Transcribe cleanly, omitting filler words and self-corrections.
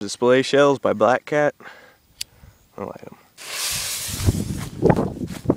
Display shells by Black Cat. I like them.